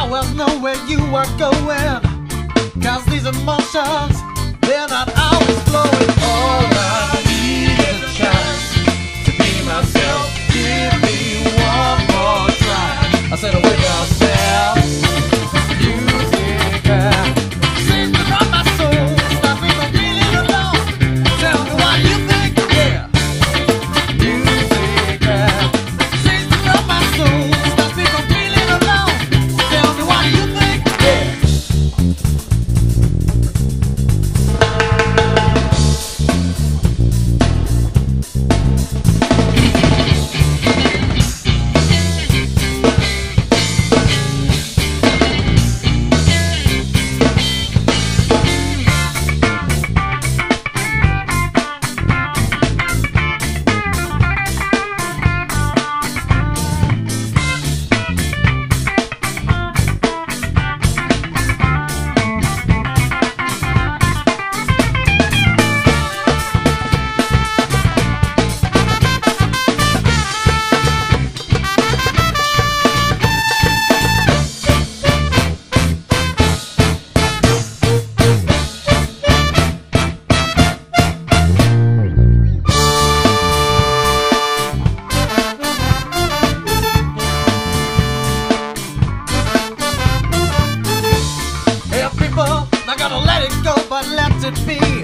always know where you are going, 'cause these emotions, they're not always flowing. All I need is a chance to be myself. Give me one more try. I said, with yourself, you did that. Seems to run my soul, stop me from feeling alone. Tell me what you think, yeah. You did that. Seems to run my soul, stop me from feeling alone. Tell me what you think, yeah. Gotta let it go, but let it be.